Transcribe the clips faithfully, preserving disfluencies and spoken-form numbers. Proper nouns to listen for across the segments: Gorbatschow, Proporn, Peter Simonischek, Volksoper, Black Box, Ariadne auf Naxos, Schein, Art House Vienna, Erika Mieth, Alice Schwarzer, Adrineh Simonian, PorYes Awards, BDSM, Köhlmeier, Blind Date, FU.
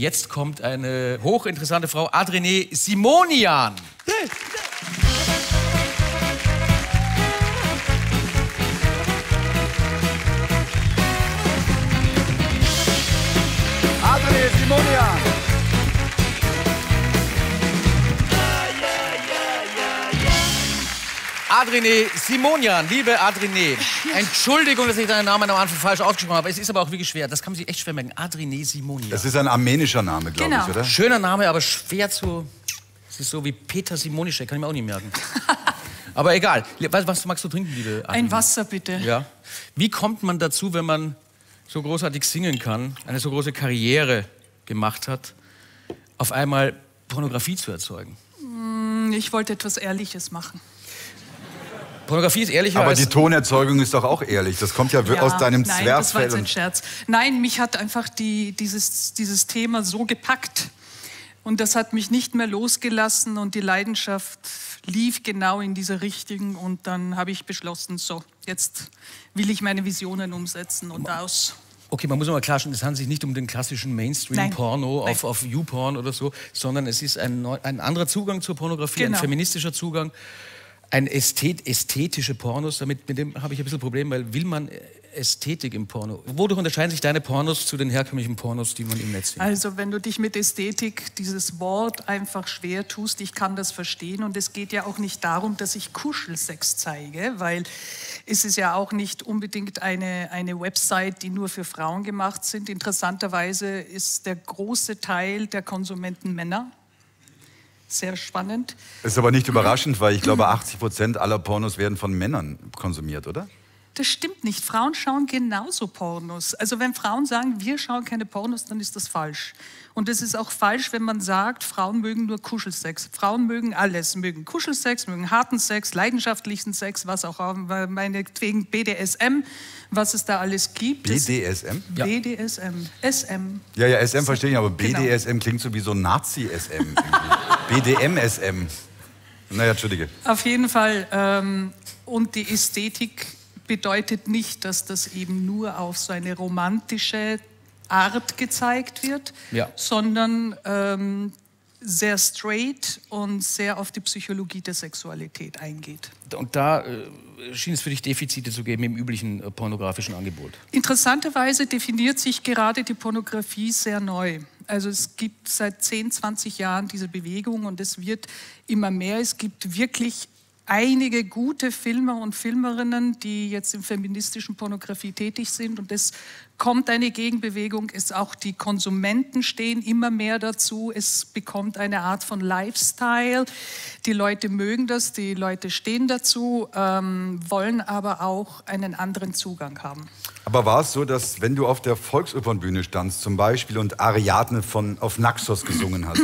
Jetzt kommt eine hochinteressante Frau, Adrineh Simonian. Adrineh Simonian. Adrineh Simonian, liebe Adrineh, Entschuldigung, dass ich deinen Namen am Anfang falsch ausgesprochen habe. Es ist aber auch wirklich schwer. Das kann man sich echt schwer merken. Adrineh Simonian. Das ist ein armenischer Name, glaube genau. ich, oder? Schöner Name, aber schwer zu. Es ist so wie Peter Simonischek, kann ich mir auch nicht merken. Aber egal. Was, was magst du trinken, liebe Adrineh? Ein Wasser, bitte. Ja. Wie kommt man dazu, wenn man so großartig singen kann, eine so große Karriere gemacht hat, auf einmal Pornografie zu erzeugen? Ich wollte etwas Ehrliches machen. Pornografie ist ehrlicher. Aber die Tonerzeugung ist doch auch ehrlich. Das kommt ja, ja aus deinem Zwerchfell. Nein, das war jetzt ein Scherz. Nein, mich hat einfach die, dieses, dieses Thema so gepackt. Und das hat mich nicht mehr losgelassen. Und die Leidenschaft lief genau in dieser richtigen. Und dann habe ich beschlossen, so, jetzt will ich meine Visionen umsetzen und aus. Okay, man muss mal klarstellen, es handelt sich nicht um den klassischen Mainstream-Porno auf, auf YouPorn oder so, sondern es ist ein, neu, ein anderer Zugang zur Pornografie, genau. ein feministischer Zugang. Ein Ästhet, ästhetische Pornos, damit, mit dem habe ich ein bisschen Problem, weil will man Ästhetik im Porno? Wodurch unterscheiden sich deine Pornos zu den herkömmlichen Pornos, die man im Netz findet? Also wenn du dich mit Ästhetik, dieses Wort, einfach schwer tust, ich kann das verstehen. Und es geht ja auch nicht darum, dass ich Kuschelsex zeige, weil es ist ja auch nicht unbedingt eine, eine Website, die nur für Frauen gemacht sind. Interessanterweise ist der große Teil der Konsumenten Männer. Sehr spannend. Ist aber nicht überraschend, weil ich glaube, achtzig Prozent aller Pornos werden von Männern konsumiert, oder? Das stimmt nicht. Frauen schauen genauso Pornos. Also wenn Frauen sagen, wir schauen keine Pornos, dann ist das falsch. Und es ist auch falsch, wenn man sagt, Frauen mögen nur Kuschelsex. Frauen mögen alles. Mögen Kuschelsex, mögen harten Sex, leidenschaftlichen Sex, was auch immer, meinetwegen B D S M, was es da alles gibt. B D S M? Ja. B D S M. S M. Ja, ja, S M verstehe ich, aber B D S M genau. klingt so wie so Nazi-S M. B D M S M. Naja, Entschuldige. Auf jeden Fall. Ähm, und die Ästhetik bedeutet nicht, dass das eben nur auf so eine romantische Art gezeigt wird, ja. sondern ähm, sehr straight und sehr auf die Psychologie der Sexualität eingeht. Und da äh, schien es für dich Defizite zu geben im üblichen äh, pornografischen Angebot. Interessanterweise definiert sich gerade die Pornografie sehr neu. Also es gibt seit zehn, zwanzig Jahren diese Bewegung und es wird immer mehr. Es gibt wirklich einige gute Filmer und Filmerinnen, die jetzt in feministischen Pornografie tätig sind. Und es kommt eine Gegenbewegung, es auch die Konsumenten stehen immer mehr dazu. Es bekommt eine Art von Lifestyle. Die Leute mögen das, die Leute stehen dazu, ähm, wollen aber auch einen anderen Zugang haben. Aber war es so, dass wenn du auf der Volksopernbühne standst zum Beispiel und Ariadne von, auf Naxos gesungen hast,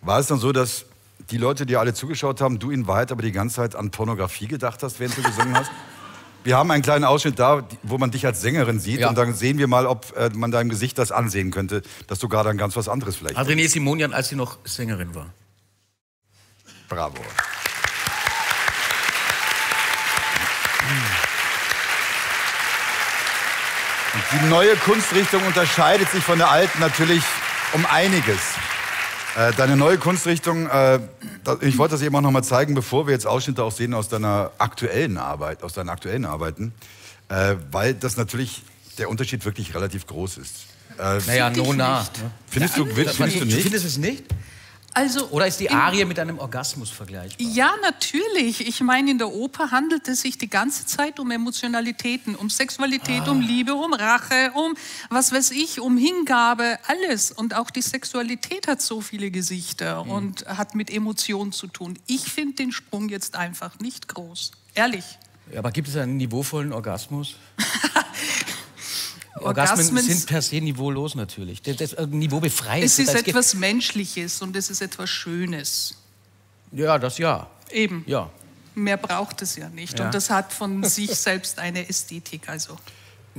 war es dann so, dass die Leute, die alle zugeschaut haben, du in Wahrheit aber die ganze Zeit an Pornografie gedacht hast, während du gesungen hast? Wir haben einen kleinen Ausschnitt da, wo man dich als Sängerin sieht. Ja. Und dann sehen wir mal, ob äh, man deinem Gesicht das ansehen könnte, dass du gerade an ganz was anderes vielleicht bist. Adrineh Simonian, als sie noch Sängerin war. Bravo. Und die neue Kunstrichtung unterscheidet sich von der alten natürlich um einiges. Deine neue Kunstrichtung, äh, ich wollte das eben auch noch mal zeigen, bevor wir jetzt Ausschnitte auch sehen aus deiner aktuellen Arbeit, aus deinen aktuellen Arbeiten, äh, weil das natürlich, der Unterschied wirklich relativ groß ist. Äh, naja, no nah. Findest du, findest du nicht? Findest du es nicht? Also, oder ist die Arie mit einem Orgasmus vergleichbar? Ja, natürlich. Ich meine, in der Oper handelt es sich die ganze Zeit um Emotionalitäten, um Sexualität, ah. um Liebe, um Rache, um was weiß ich, um Hingabe, alles. Und auch die Sexualität hat so viele Gesichter mhm. und hat mit Emotionen zu tun. Ich finde den Sprung jetzt einfach nicht groß. Ehrlich. Ja, aber gibt es einen niveauvollen Orgasmus? Orgasmen, Orgasmen sind per se niveaulos natürlich. Das, das, das Niveau befreit. Es ist etwas Menschliches und es ist etwas Schönes. Ja, das ja. Eben. Ja. Mehr braucht es ja nicht. Ja. Und das hat von sich selbst eine Ästhetik. Also.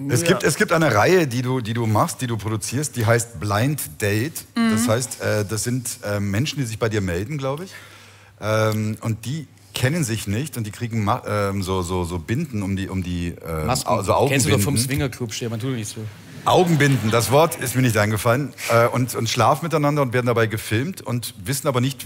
Es, ja. gibt, es gibt eine Reihe, die du, die du machst, die du produzierst, die heißt Blind Date. Mhm. Das heißt, äh, das sind äh, Menschen, die sich bei dir melden, glaube ich. Ähm, und die kennen sich nicht und die kriegen ähm, so, so, so Binden um die, um die ähm, Masken. Also Augenbinden. Kennst du doch vom Swingerclub, Stefan, tu dir nicht so. Augenbinden, das Wort ist mir nicht eingefallen. Äh, und, und schlafen miteinander und werden dabei gefilmt und wissen aber nicht,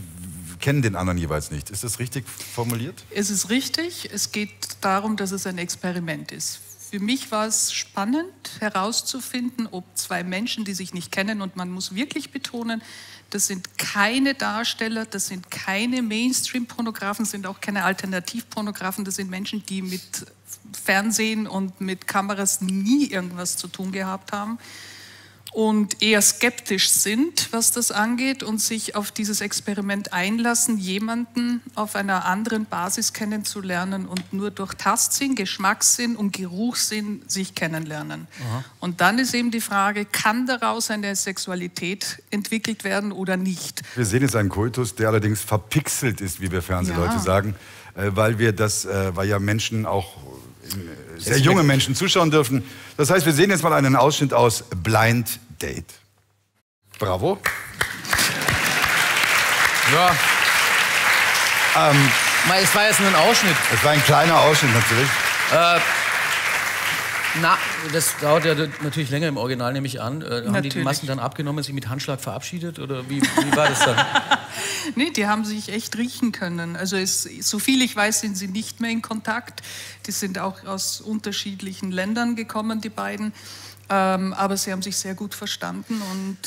kennen den anderen jeweils nicht. Ist das richtig formuliert? Es ist richtig. Es geht darum, dass es ein Experiment ist. Für mich war es spannend herauszufinden, ob zwei Menschen, die sich nicht kennen, und man muss wirklich betonen, das sind keine Darsteller, das sind keine Mainstream-Pornografen, sind auch keine Alternativ-Pornografen, das sind Menschen, die mit Fernsehen und mit Kameras nie irgendwas zu tun gehabt haben und eher skeptisch sind, was das angeht, und sich auf dieses Experiment einlassen, jemanden auf einer anderen Basis kennenzulernen und nur durch Tastsinn, Geschmackssinn und Geruchssinn sich kennenlernen. Aha. Und dann ist eben die Frage, kann daraus eine Sexualität entwickelt werden oder nicht? Wir sehen jetzt einen Kultus, der allerdings verpixelt ist, wie wir Fernsehleute ja. sagen, weil wir das, weil ja Menschen auch sehr junge Menschen zuschauen dürfen. Das heißt, wir sehen jetzt mal einen Ausschnitt aus Blind Date. Bravo. Ja. Ähm, es war jetzt nur ein Ausschnitt. Es war ein kleiner Ausschnitt natürlich. Äh, na, das dauert ja natürlich länger im Original, nehme ich an. Äh, haben natürlich. die Massen dann abgenommen, sich mit Handschlag verabschiedet? Oder wie, wie war das dann? Nee, die haben sich echt riechen können. Also es, so viel ich weiß, sind sie nicht mehr in Kontakt. Die sind auch aus unterschiedlichen Ländern gekommen, die beiden. Ähm, aber sie haben sich sehr gut verstanden und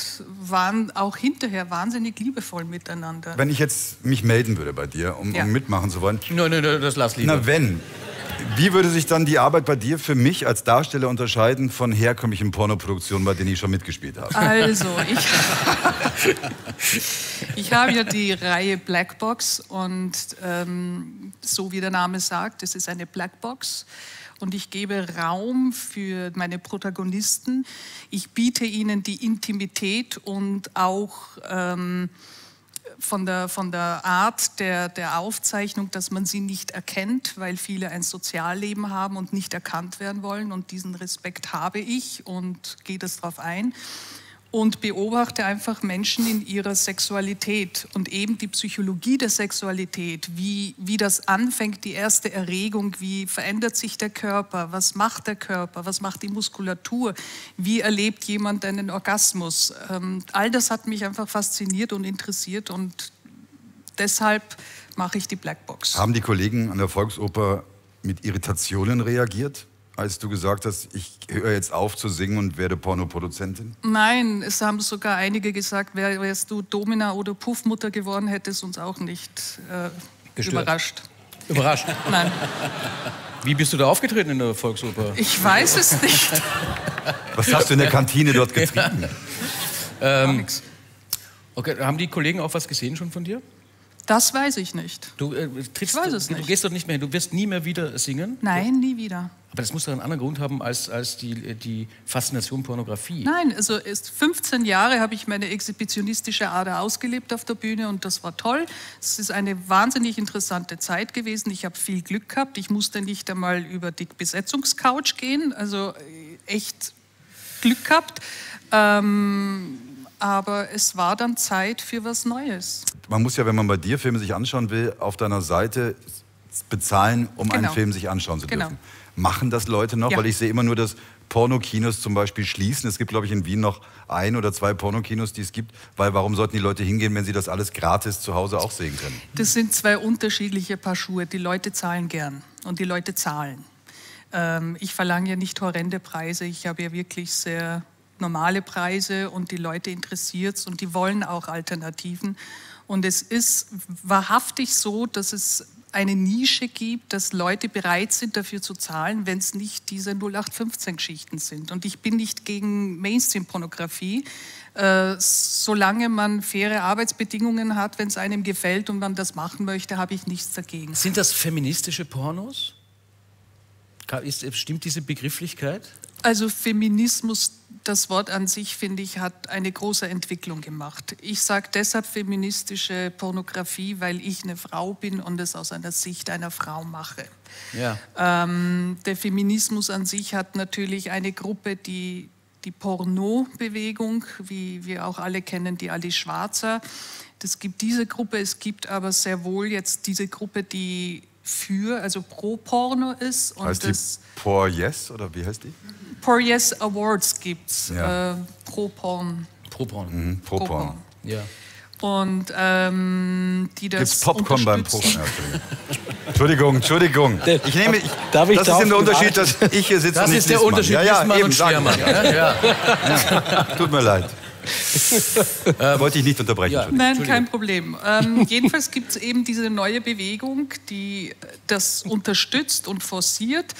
waren auch hinterher wahnsinnig liebevoll miteinander. Wenn ich jetzt mich melden würde bei dir, um, ja. um mitmachen zu wollen. Nein, nein, nein, das lass lieber. Na wenn. Wie würde sich dann die Arbeit bei dir für mich als Darsteller unterscheiden von herkömmlichen Pornoproduktionen, bei denen ich schon mitgespielt habe? Also, ich, ich habe ja die Reihe Black Box und ähm, so wie der Name sagt, es ist eine Black Box. Und ich gebe Raum für meine Protagonisten. Ich biete ihnen die Intimität und auch... Ähm, Von der, von der Art der, der Aufzeichnung, dass man sie nicht erkennt, weil viele ein Sozialleben haben und nicht erkannt werden wollen. Und diesen Respekt habe ich und gehe das drauf ein. Und beobachte einfach Menschen in ihrer Sexualität und eben die Psychologie der Sexualität, wie, wie das anfängt, die erste Erregung, wie verändert sich der Körper, was macht der Körper, was macht die Muskulatur, wie erlebt jemand einen Orgasmus. Ähm, all das hat mich einfach fasziniert und interessiert und deshalb mache ich die Blackbox. Haben die Kollegen an der Volksoper mit Irritationen reagiert? Als du gesagt hast, ich höre jetzt auf zu singen und werde Pornoproduzentin? Nein, es haben sogar einige gesagt, wärst du Domina oder Puffmutter geworden, hätte es uns auch nicht äh, überrascht. Überrascht? Nein. Wie bist du da aufgetreten in der Volksoper? Ich weiß es nicht. Was hast du in der Kantine dort getrieben? Ja. Ähm, nix. Okay, haben die Kollegen auch was gesehen schon von dir? Das weiß ich nicht. Du, äh, trittst, ich weiß es du, nicht. Du gehst dort nicht mehr hin, du wirst nie mehr wieder singen? Nein, nie wieder. Aber das muss doch einen anderen Grund haben als, als die, die Faszination Pornografie. Nein, also erst fünfzehn Jahre habe ich meine exhibitionistische Ader ausgelebt auf der Bühne und das war toll. Es ist eine wahnsinnig interessante Zeit gewesen. Ich habe viel Glück gehabt. Ich musste nicht einmal über die Besetzungscouch gehen. Also echt Glück gehabt. Ähm, aber es war dann Zeit für was Neues. Man muss ja, wenn man bei dir Filme sich anschauen will, auf deiner Seite bezahlen, um genau. einen Film sich anschauen zu dürfen. Genau. Machen das Leute noch? Ja. Weil ich sehe immer nur, dass Pornokinos zum Beispiel schließen. Es gibt, glaube ich, in Wien noch ein oder zwei Pornokinos, die es gibt. Weil warum sollten die Leute hingehen, wenn sie das alles gratis zu Hause auch sehen können? Das sind zwei unterschiedliche Paar Schuhe. Die Leute zahlen gern und die Leute zahlen. Ähm, ich verlange ja nicht horrende Preise. Ich habe ja wirklich sehr normale Preise und die Leute interessiert es und die wollen auch Alternativen. Und es ist wahrhaftig so, dass es eine Nische gibt, dass Leute bereit sind, dafür zu zahlen, wenn es nicht diese null acht fünfzehn-Geschichten sind. Und ich bin nicht gegen Mainstream-Pornografie, äh, solange man faire Arbeitsbedingungen hat, wenn es einem gefällt und man das machen möchte, habe ich nichts dagegen. Sind das feministische Pornos? Ist, stimmt diese Begrifflichkeit? Also Feminismus, das Wort an sich, finde ich, hat eine große Entwicklung gemacht. Ich sage deshalb feministische Pornografie, weil ich eine Frau bin und es aus einer Sicht einer Frau mache. Ja. Ähm, der Feminismus an sich hat natürlich eine Gruppe, die die Porno-Bewegung, wie wir auch alle kennen, die Alice Schwarzer. Es gibt diese Gruppe, es gibt aber sehr wohl jetzt diese Gruppe, die für, also pro Porno ist. Und heißt das die PorYes oder wie heißt die? PorYes Awards gibt es, ja. äh, Proporn. Proporn. Mhm, Proporn. Proporn. Ja. Und ähm, die das gibt's Popcorn beim Proporn? Entschuldigung, Entschuldigung. Ich nehme, ich, Darf ich das ist der Unterschied, dass ich hier sitze das und nicht Das ist der Liesmann. Unterschied, ja, ja, Liesmann eben, und Schwermann. Ja. Ja. Ja. Tut mir leid. äh, Wollte ich nicht unterbrechen. Ja. Nein, kein Problem. Ähm, jedenfalls gibt es eben diese neue Bewegung, die das unterstützt und forciert.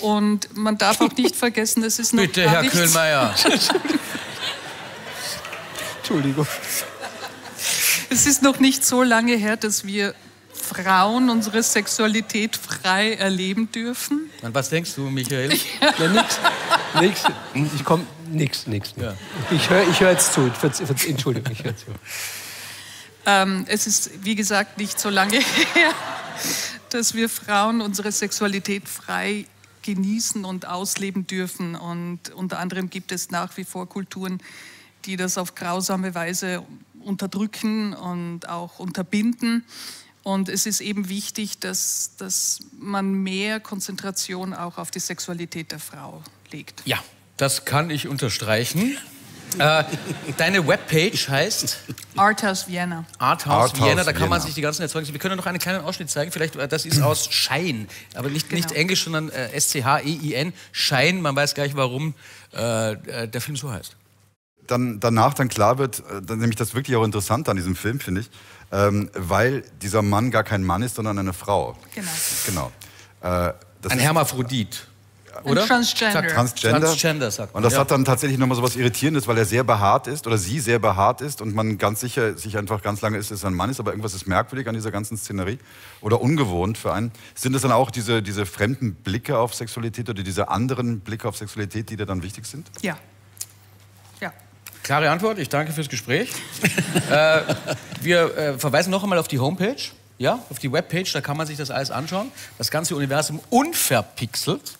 Und man darf auch nicht vergessen, es ist noch Bitte, gar Herr nichts... Köhlmeier. Entschuldigung. Es ist noch nicht so lange her, dass wir Frauen unsere Sexualität frei erleben dürfen. An was denkst du, Michael? Ja. Ja, nix, nix. Ich komme... Nix, nix. Ja. Ich höre ich hör jetzt zu. Entschuldigung, ich höre zu. Ähm, es ist, wie gesagt, nicht so lange her, dass wir Frauen unsere Sexualität frei genießen und ausleben dürfen. Und unter anderem gibt es nach wie vor Kulturen, die das auf grausame Weise unterdrücken und auch unterbinden. Und es ist eben wichtig, dass, dass man mehr Konzentration auch auf die Sexualität der Frau legt. Ja. Das kann ich unterstreichen. äh, deine Webpage heißt? Art House Vienna. Art House Vienna, Vienna, da kann man sich die ganzen Erzeugnisse... Wir können noch einen kleinen Ausschnitt zeigen, vielleicht, das ist aus Schein, aber nicht, genau. nicht Englisch, sondern äh, S C H E I N, Schein, man weiß gleich, warum äh, der Film so heißt. Dann, danach dann klar wird, dann nämlich das wirklich auch interessant an diesem Film, finde ich, ähm, weil dieser Mann gar kein Mann ist, sondern eine Frau. Genau. genau. Äh, das Ein Hermaphrodit. Oder? Transgender. Transgender. Transgender sagt man. Und das ja. hat dann tatsächlich nochmal so was Irritierendes, weil er sehr behaart ist oder sie sehr behaart ist und man ganz sicher sich einfach ganz lange ist, dass er ein Mann ist, aber irgendwas ist merkwürdig an dieser ganzen Szenerie oder ungewohnt für einen. Sind das dann auch diese, diese fremden Blicke auf Sexualität oder diese anderen Blicke auf Sexualität, die dir dann wichtig sind? Ja. Ja. Klare Antwort, ich danke fürs Gespräch. äh, wir äh, verweisen noch einmal auf die Homepage. Ja, auf die Webpage, da kann man sich das alles anschauen. Das ganze Universum unverpixelt.